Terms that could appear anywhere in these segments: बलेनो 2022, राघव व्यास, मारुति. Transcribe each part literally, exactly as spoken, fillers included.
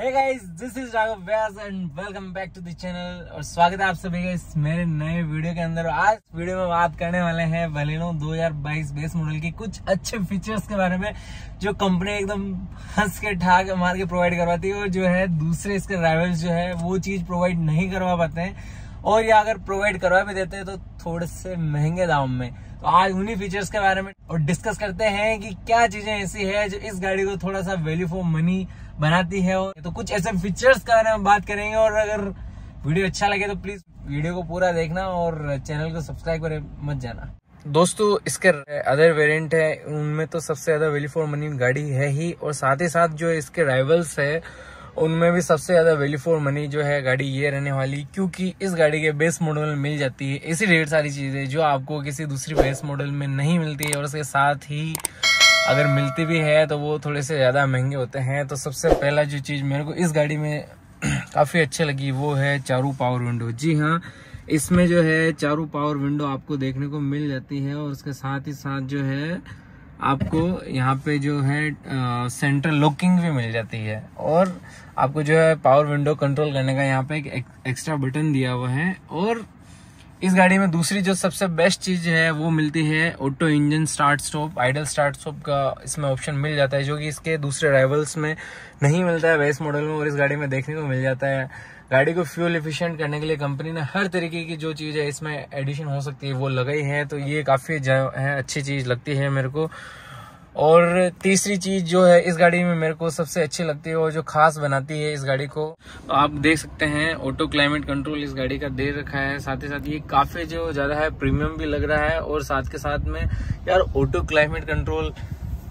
Hey guys, this is राघव व्यास and welcome back to the channel. और स्वागत है आप सभी का इस मेरे नए वीडियो के अंदर। आज वीडियो में बात करने वाले हैं बलेनो दो हज़ार बाईस बेस मॉडल के कुछ अच्छे फीचर्स के बारे में, जो कंपनी एकदम हंस के ठाक मार के प्रोवाइड करवाती है और जो है दूसरे इसके राइवल्स जो है वो चीज प्रोवाइड नहीं करवा पाते हैं, और या अगर प्रोवाइड करवा भी देते हैं तो थोड़े से महंगे दाम में। तो आज उन्हीं फीचर्स के बारे में और डिस्कस करते हैं कि क्या चीजें ऐसी है जो इस गाड़ी को थोड़ा सा वैल्यू फॉर मनी बनाती है। और तो कुछ ऐसे फीचर्स के बारे में बात करेंगे, और अगर वीडियो अच्छा लगे तो प्लीज वीडियो को पूरा देखना और चैनल को सब्सक्राइब करे मत जाना। दोस्तों, इसके अदर वेरिएंट है उनमें तो सबसे ज्यादा वैल्यू फॉर मनी गाड़ी है ही, और साथ ही साथ जो इसके राइवल्स है उनमें भी सबसे ज्यादा वैल्यू फॉर मनी जो है गाड़ी ये रहने वाली, क्योंकि इस गाड़ी के बेस मॉडल में मिल जाती है ऐसी ढेर सारी चीजें जो आपको किसी दूसरी बेस मॉडल में नहीं मिलती है, और उसके साथ ही अगर मिलती भी है तो वो थोड़े से ज्यादा महंगे होते हैं। तो सबसे पहला जो चीज मेरे को इस गाड़ी में काफी अच्छी लगी वो है चारों पावर विंडो। जी हाँ, इसमें जो है चारों पावर विंडो आपको देखने को मिल जाती है, और उसके साथ ही साथ जो है आपको यहाँ पे जो है आ, सेंट्रल लॉकिंग भी मिल जाती है, और आपको जो है पावर विंडो कंट्रोल करने का यहाँ पे एक, एक एक्स्ट्रा बटन दिया हुआ है। और इस गाड़ी में दूसरी जो सबसे बेस्ट चीज है वो मिलती है auto engine start stop, idle start stop का इसमें ऑप्शन मिल जाता है, जो कि इसके दूसरे राइवल्स में नहीं मिलता है बेस मॉडल में, और इस गाड़ी में देखने को मिल जाता है। गाड़ी को फ्यूल एफिशिएंट करने के लिए कंपनी ने हर तरीके की जो चीज है इसमें एडिशन हो सकती है वो लगाई है, तो ये काफी है, अच्छी चीज लगती है मेरे को। और तीसरी चीज जो है इस गाड़ी में मेरे को सबसे अच्छी लगती है और जो खास बनाती है इस गाड़ी को, तो आप देख सकते हैं ऑटो क्लाइमेट कंट्रोल इस गाड़ी का दे रखा है। साथ ही साथ ये काफी जो ज्यादा है प्रीमियम भी लग रहा है, और साथ के साथ में यार auto climate control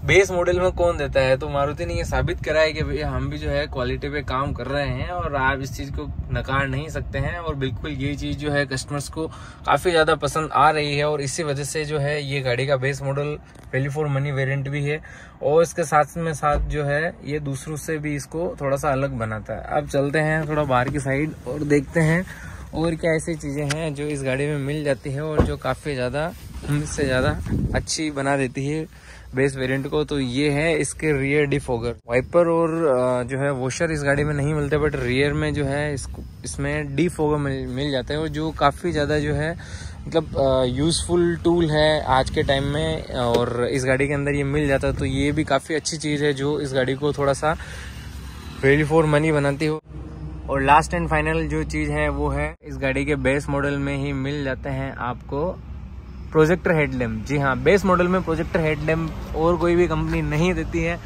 base model में कौन देता है, तो मारुति ने ये साबित करा है कि भैया हम भी जो है क्वालिटी पे काम कर रहे हैं, और आप इस चीज़ को नकार नहीं सकते हैं। और बिल्कुल ये चीज़ जो है कस्टमर्स को काफ़ी ज़्यादा पसंद आ रही है, और इसी वजह से जो है ये गाड़ी का base model value for money variant भी है, और इसके साथ में साथ जो है ये दूसरों से भी इसको थोड़ा सा अलग बनाता है। अब चलते हैं थोड़ा बाहर की साइड और देखते हैं और क्या ऐसी चीज़ें हैं जो इस गाड़ी में मिल जाती है, और जो काफ़ी ज़्यादा इससे ज़्यादा अच्छी बना देती है बेस वेरिएंट को। तो ये है इसके रियर डिफॉगर, वाइपर और जो है वॉशर इस गाड़ी में नहीं मिलते, बट रियर में जो है इसको इसमें डिफॉगर मिल, मिल जाता है, और जो काफ़ी ज़्यादा जो है मतलब यूज़फुल टूल है आज के टाइम में, और इस गाड़ी के अंदर ये मिल जाता है। तो ये भी काफ़ी अच्छी चीज़ है जो इस गाड़ी को थोड़ा सा वैल्यू फॉर मनी बनाती हो। और लास्ट एंड फाइनल जो चीज़ है वो है इस गाड़ी के बेस मॉडल में ही मिल जाते हैं आपको प्रोजेक्टर हेडलैम्प। जी हाँ, बेस मॉडल में प्रोजेक्टर हेडलैम्प और कोई भी कंपनी नहीं देती है,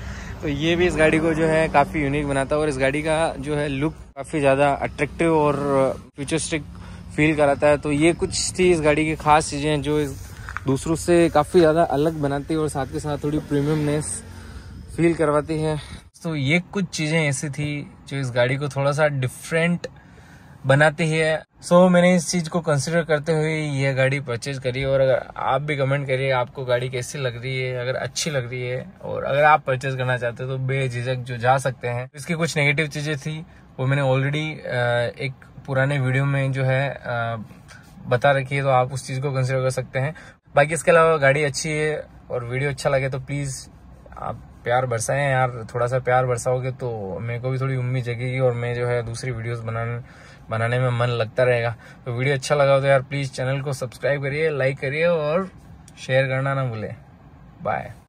तो ये भी इस गाड़ी को जो है काफ़ी यूनिक बनाता है, और इस गाड़ी का जो है लुक काफ़ी ज़्यादा अट्रैक्टिव और फ्यूचरिस्टिक फील कराता है। तो ये कुछ थी इस गाड़ी की खास चीज़ें जो इस दूसरों से काफ़ी ज़्यादा अलग बनाती है, और साथ के साथ थोड़ी प्रीमियमनेस फील करवाती है। तो ये कुछ चीज़ें ऐसी थी जो इस गाड़ी को थोड़ा सा डिफरेंट बनाती है। सो so, मैंने इस चीज़ को कंसिडर करते हुए यह गाड़ी परचेज करी, और अगर आप भी कमेंट करिए आपको गाड़ी कैसी लग रही है, अगर अच्छी लग रही है, और अगर आप परचेज करना चाहते हो तो बेझिझक जो जा सकते हैं। इसकी कुछ नेगेटिव चीज़ें थी वो मैंने ऑलरेडी एक पुराने वीडियो में जो है बता रखी है, तो आप उस चीज़ को कंसिडर कर सकते हैं। बाकी इसके अलावा गाड़ी अच्छी है, और वीडियो अच्छा लगे तो प्लीज़ आप प्यार बरसाएं यार, थोड़ा सा प्यार बरसाओगे तो मेरे को भी थोड़ी उम्मीद जगेगी, और मैं जो है दूसरी वीडियोस बनाने बनाने में मन लगता रहेगा। तो वीडियो अच्छा लगा हो तो यार प्लीज़ चैनल को सब्सक्राइब करिए, लाइक करिए और शेयर करना ना भूलें। बाय।